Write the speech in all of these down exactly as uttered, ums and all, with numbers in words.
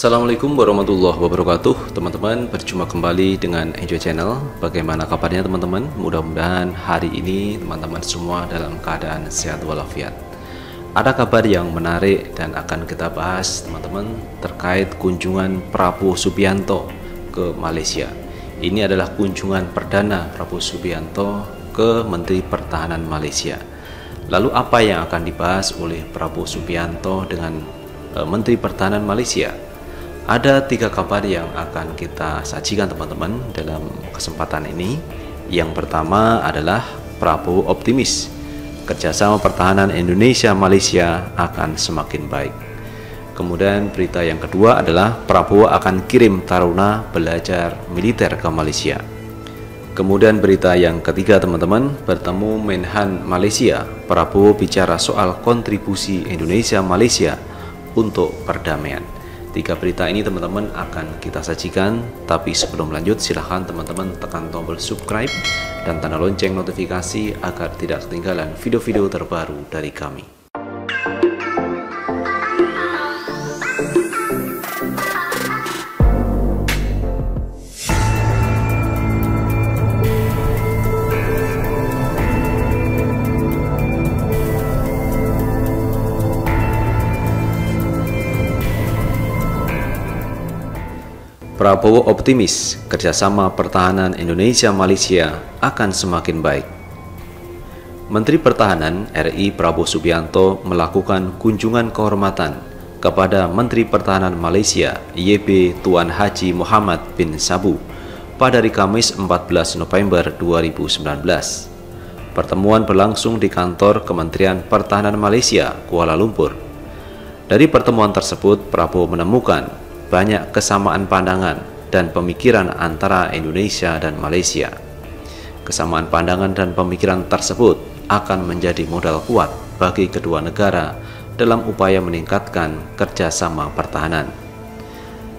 Assalamualaikum warahmatullahi wabarakatuh. Teman-teman, berjumpa kembali dengan Enjoy Channel. Bagaimana kabarnya teman-teman? Mudah-mudahan hari ini teman-teman semua dalam keadaan sehat walafiat. Ada kabar yang menarik dan akan kita bahas teman-teman terkait kunjungan Prabowo Subianto ke Malaysia. Ini adalah kunjungan perdana Prabowo Subianto ke Menteri Pertahanan Malaysia. Lalu apa yang akan dibahas oleh Prabowo Subianto dengan e, Menteri Pertahanan Malaysia? Ada tiga kabar yang akan kita sajikan teman-teman dalam kesempatan ini. Yang pertama adalah Prabowo optimis kerjasama pertahanan Indonesia-Malaysia akan semakin baik. Kemudian berita yang kedua adalah Prabowo akan kirim taruna belajar militer ke Malaysia. Kemudian berita yang ketiga teman-teman, bertemu Menhan Malaysia, Prabowo bicara soal kontribusi Indonesia-Malaysia untuk perdamaian. Tiga berita ini teman-teman akan kita sajikan, tapi sebelum lanjut silahkan teman-teman tekan tombol subscribe dan tanda lonceng notifikasi agar tidak ketinggalan video-video terbaru dari kami. Prabowo optimis kerjasama pertahanan Indonesia-Malaysia akan semakin baik. Menteri Pertahanan R I Prabowo Subianto melakukan kunjungan kehormatan kepada Menteri Pertahanan Malaysia Y B Tuan Haji Muhammad bin Sabu pada hari Kamis empat belas November dua ribu sembilan belas. Pertemuan berlangsung di kantor Kementerian Pertahanan Malaysia, Kuala Lumpur. Dari pertemuan tersebut, Prabowo menemukan banyak kesamaan pandangan dan pemikiran antara Indonesia dan Malaysia. Kesamaan pandangan dan pemikiran tersebut akan menjadi modal kuat bagi kedua negara dalam upaya meningkatkan kerjasama pertahanan.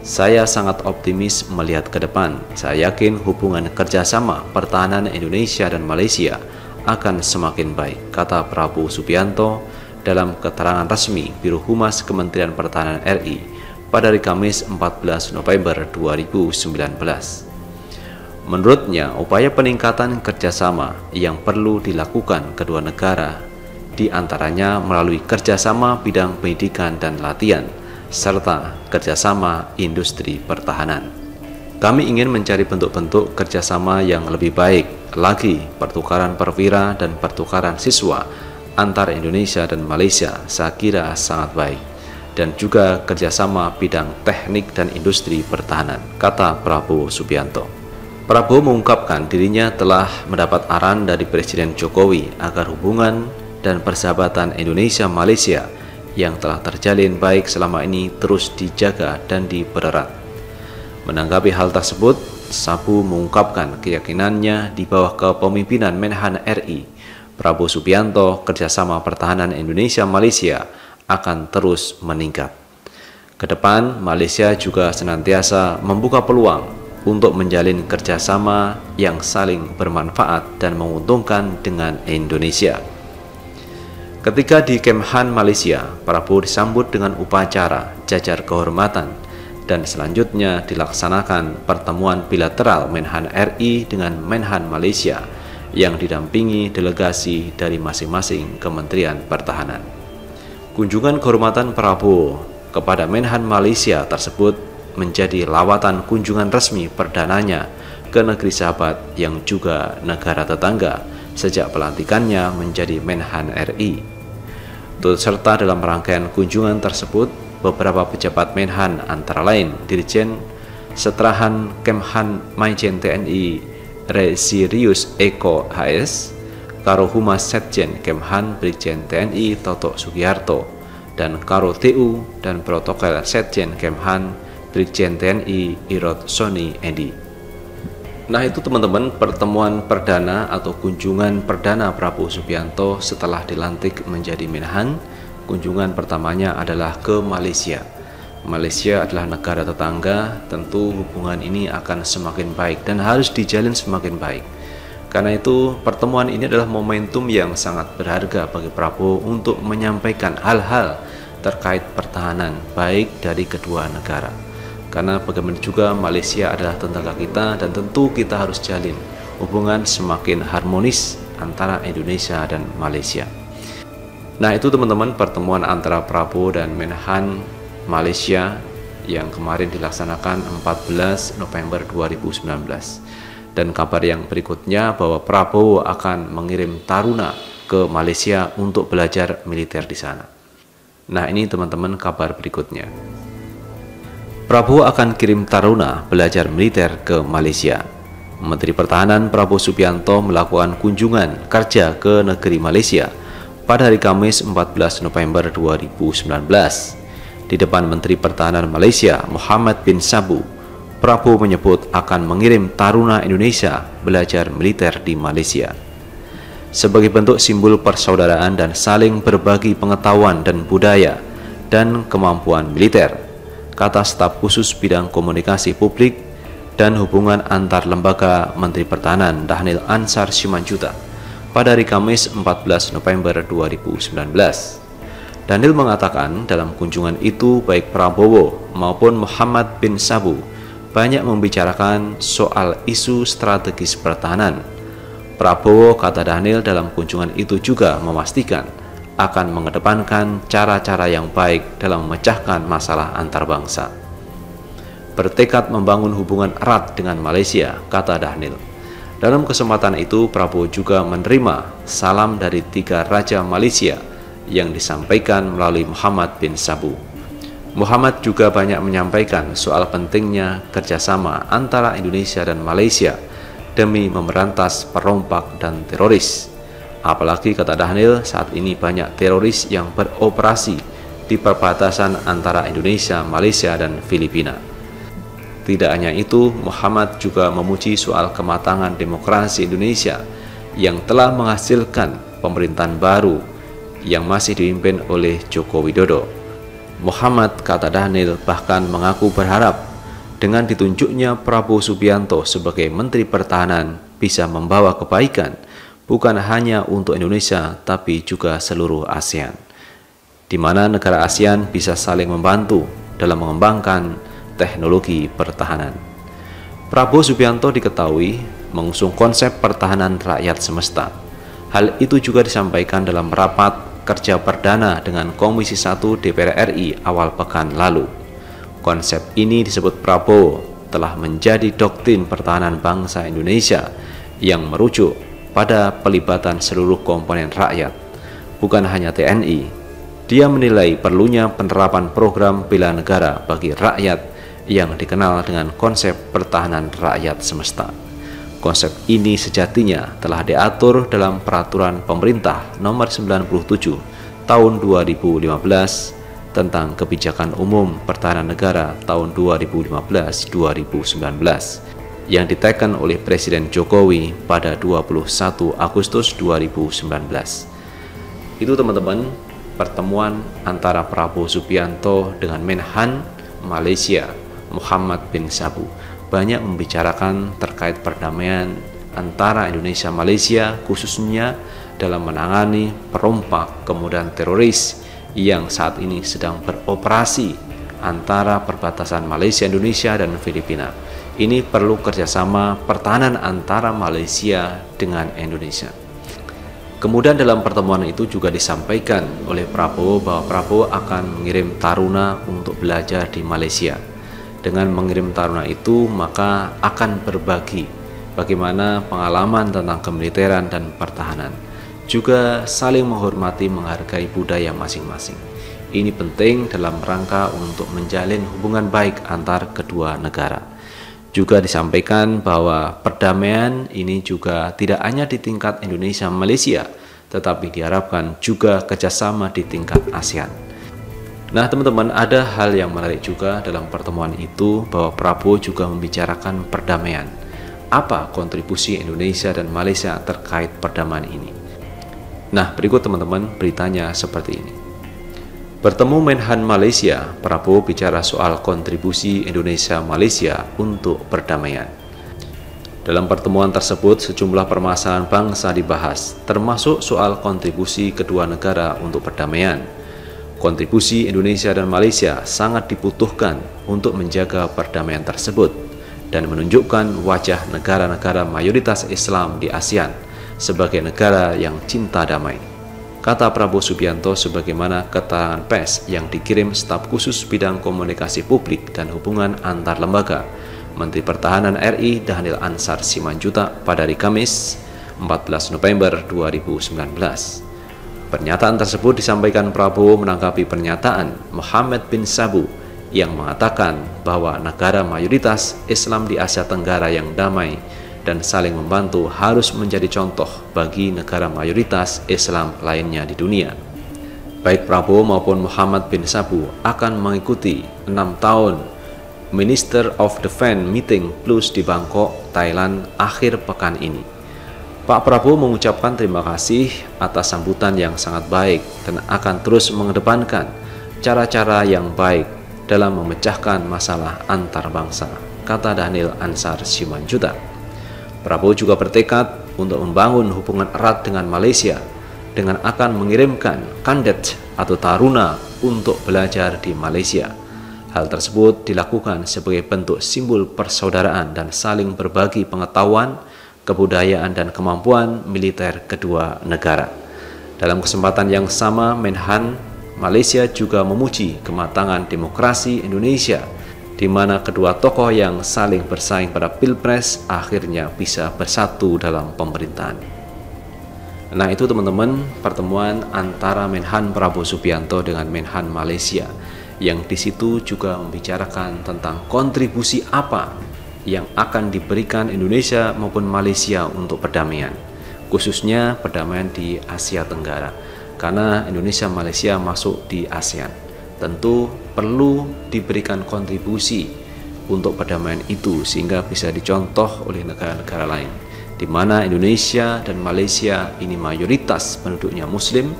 Saya sangat optimis melihat ke depan. Saya yakin hubungan kerjasama pertahanan Indonesia dan Malaysia akan semakin baik, kata Prabowo Subianto dalam keterangan resmi Biro Humas Kementerian Pertahanan R I pada hari Kamis empat belas November dua ribu sembilan belas. Menurutnya, upaya peningkatan kerjasama yang perlu dilakukan kedua negara, diantaranya melalui kerjasama bidang pendidikan dan latihan, serta kerjasama industri pertahanan. Kami ingin mencari bentuk-bentuk kerjasama yang lebih baik lagi, pertukaran perwira dan pertukaran siswa antara Indonesia dan Malaysia saya kira sangat baik, dan juga kerjasama bidang teknik dan industri pertahanan, kata Prabowo Subianto. Prabowo mengungkapkan dirinya telah mendapat arahan dari Presiden Jokowi agar hubungan dan persahabatan Indonesia-Malaysia yang telah terjalin baik selama ini terus dijaga dan dipererat. Menanggapi hal tersebut, Sabu mengungkapkan keyakinannya di bawah kepemimpinan Menhan R I, Prabowo Subianto, kerjasama pertahanan Indonesia-Malaysia akan terus meningkat. Kedepan, Malaysia juga senantiasa membuka peluang untuk menjalin kerjasama yang saling bermanfaat dan menguntungkan dengan Indonesia. Ketika di Kemhan Malaysia, Prabowo disambut dengan upacara jajar kehormatan dan selanjutnya dilaksanakan pertemuan bilateral Menhan R I dengan Menhan Malaysia yang didampingi delegasi dari masing-masing Kementerian Pertahanan. Kunjungan kehormatan Prabowo kepada Menhan Malaysia tersebut menjadi lawatan kunjungan resmi perdananya ke negeri sahabat yang juga negara tetangga sejak pelantikannya menjadi Menhan R I. Turut serta dalam rangkaian kunjungan tersebut beberapa pejabat Menhan antara lain Dirjen Seterahan Kemhan Maijen T N I Resirius Eko H S Karohuma Setjen Kemhan Brigjen T N I Toto Sugiharto dan Karo T U dan Protokol Setjen Kemhan Brigjen T N I Irod Sony Endi. Nah, itu teman-teman pertemuan perdana atau kunjungan perdana Prabowo Subianto setelah dilantik menjadi Menhan. Kunjungan pertamanya adalah ke Malaysia. Malaysia adalah negara tetangga, tentu hubungan ini akan semakin baik dan harus dijalin semakin baik. Karena itu, pertemuan ini adalah momentum yang sangat berharga bagi Prabowo untuk menyampaikan hal-hal terkait pertahanan baik dari kedua negara. Karena bagaimana juga Malaysia adalah tetangga kita dan tentu kita harus jalin hubungan semakin harmonis antara Indonesia dan Malaysia. Nah itu teman-teman pertemuan antara Prabowo dan Menhan Malaysia yang kemarin dilaksanakan empat belas November dua ribu sembilan belas. Dan kabar yang berikutnya bahwa Prabowo akan mengirim Taruna ke Malaysia untuk belajar militer di sana. Nah ini teman-teman kabar berikutnya. Prabowo akan kirim Taruna belajar militer ke Malaysia. Menteri Pertahanan Prabowo Subianto melakukan kunjungan kerja ke negeri Malaysia pada hari Kamis empat belas November dua ribu sembilan belas. Di depan Menteri Pertahanan Malaysia Muhammad bin Sabu, Prabowo menyebut akan mengirim Taruna Indonesia belajar militer di Malaysia. Sebagai bentuk simbol persaudaraan dan saling berbagi pengetahuan dan budaya dan kemampuan militer, kata staf khusus bidang komunikasi publik dan hubungan antar lembaga Menteri Pertahanan Dahnil Anzar Simanjuntak pada hari Kamis empat belas November dua ribu sembilan belas. Dahnil mengatakan dalam kunjungan itu baik Prabowo maupun Muhammad bin Sabu banyak membicarakan soal isu strategis pertahanan. Prabowo, kata Dahnil, dalam kunjungan itu juga memastikan akan mengedepankan cara-cara yang baik dalam memecahkan masalah antarbangsa. Bertekad membangun hubungan erat dengan Malaysia, kata Dahnil. Dalam kesempatan itu, Prabowo juga menerima salam dari tiga raja Malaysia yang disampaikan melalui Muhammad bin Sabu. Muhammad juga banyak menyampaikan soal pentingnya kerjasama antara Indonesia dan Malaysia demi memberantas perompak dan teroris. Apalagi, kata Dahnil, saat ini banyak teroris yang beroperasi di perbatasan antara Indonesia, Malaysia, dan Filipina. Tidak hanya itu, Muhammad juga memuji soal kematangan demokrasi Indonesia yang telah menghasilkan pemerintahan baru yang masih dipimpin oleh Joko Widodo. Muhammad, kata Dahnil, bahkan mengaku berharap dengan ditunjuknya Prabowo Subianto sebagai Menteri Pertahanan bisa membawa kebaikan bukan hanya untuk Indonesia tapi juga seluruh ASEAN, di mana negara ASEAN bisa saling membantu dalam mengembangkan teknologi pertahanan. Prabowo Subianto diketahui mengusung konsep pertahanan rakyat semesta. Hal itu juga disampaikan dalam rapat kerja perdana dengan Komisi satu D P R R I awal pekan lalu. Konsep ini disebut Prabowo telah menjadi doktrin pertahanan bangsa Indonesia yang merujuk pada pelibatan seluruh komponen rakyat, bukan hanya T N I. Dia menilai perlunya penerapan program bela negara bagi rakyat yang dikenal dengan konsep pertahanan rakyat semesta. Konsep ini sejatinya telah diatur dalam peraturan pemerintah nomor sembilan puluh tujuh tahun dua ribu lima belas tentang kebijakan umum pertahanan negara tahun dua ribu lima belas dua ribu sembilan belas yang diteken oleh Presiden Jokowi pada dua puluh satu Agustus dua ribu sembilan belas. Itu teman-teman pertemuan antara Prabowo Subianto dengan Menhan Malaysia Muhammad bin Sabu, banyak membicarakan terkait perdamaian antara Indonesia Malaysia khususnya dalam menangani perompak kemudian teroris yang saat ini sedang beroperasi antara perbatasan Malaysia Indonesia dan Filipina. Ini perlu kerjasama pertahanan antara Malaysia dengan Indonesia. Kemudian dalam pertemuan itu juga disampaikan oleh Prabowo bahwa Prabowo akan mengirim Taruna untuk belajar di Malaysia. Dengan mengirim Taruna itu maka akan berbagi bagaimana pengalaman tentang kemiliteran dan pertahanan. Juga saling menghormati menghargai budaya masing-masing. Ini penting dalam rangka untuk menjalin hubungan baik antar kedua negara. Juga disampaikan bahwa perdamaian ini juga tidak hanya di tingkat Indonesia Malaysia, tetapi diharapkan juga kerjasama di tingkat ASEAN. Nah teman-teman, ada hal yang menarik juga dalam pertemuan itu bahwa Prabowo juga membicarakan perdamaian. Apa kontribusi Indonesia dan Malaysia terkait perdamaian ini? Nah berikut teman-teman beritanya seperti ini. Bertemu Menhan Malaysia, Prabowo bicara soal kontribusi Indonesia-Malaysia untuk perdamaian. Dalam pertemuan tersebut, sejumlah permasalahan bangsa dibahas, termasuk soal kontribusi kedua negara untuk perdamaian. Kontribusi Indonesia dan Malaysia sangat dibutuhkan untuk menjaga perdamaian tersebut dan menunjukkan wajah negara-negara mayoritas Islam di ASEAN sebagai negara yang cinta damai, kata Prabowo Subianto sebagaimana keterangan pers yang dikirim staf khusus bidang komunikasi publik dan hubungan antar lembaga Menteri Pertahanan R I Dahnil Anzar Simanjuntak pada hari Kamis empat belas November dua ribu sembilan belas. Pernyataan tersebut disampaikan Prabowo menanggapi pernyataan Muhammad bin Sabu yang mengatakan bahwa negara mayoritas Islam di Asia Tenggara yang damai dan saling membantu harus menjadi contoh bagi negara mayoritas Islam lainnya di dunia. Baik Prabowo maupun Muhammad bin Sabu akan mengikuti enam tahun Minister of Defense Meeting Plus di Bangkok, Thailand akhir pekan ini. Pak Prabowo mengucapkan terima kasih atas sambutan yang sangat baik dan akan terus mengedepankan cara-cara yang baik dalam memecahkan masalah antar bangsa, kata Dahnil Anzar Simanjuntak. Prabowo juga bertekad untuk membangun hubungan erat dengan Malaysia dengan akan mengirimkan kandet atau taruna untuk belajar di Malaysia. Hal tersebut dilakukan sebagai bentuk simbol persaudaraan dan saling berbagi pengetahuan, kebudayaan dan kemampuan militer kedua negara. Dalam kesempatan yang sama, Menhan Malaysia juga memuji kematangan demokrasi Indonesia, di mana kedua tokoh yang saling bersaing pada pilpres akhirnya bisa bersatu dalam pemerintahan. Nah itu teman-teman, pertemuan antara Menhan Prabowo Subianto dengan Menhan Malaysia, yang disitu juga membicarakan tentang kontribusi apa yang akan diberikan Indonesia maupun Malaysia untuk perdamaian, khususnya perdamaian di Asia Tenggara, karena Indonesia Malaysia masuk di ASEAN tentu perlu diberikan kontribusi untuk perdamaian itu sehingga bisa dicontoh oleh negara-negara lain, di mana Indonesia dan Malaysia ini mayoritas penduduknya Muslim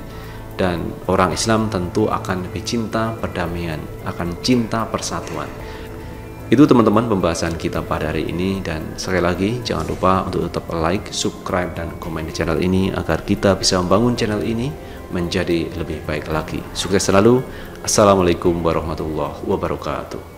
dan orang Islam tentu akan lebih cinta perdamaian, akan cinta persatuan. Itu teman-teman pembahasan kita pada hari ini, dan sekali lagi jangan lupa untuk tetap like, subscribe, dan komen di channel ini agar kita bisa membangun channel ini menjadi lebih baik lagi. Sukses selalu. Assalamualaikum warahmatullahi wabarakatuh.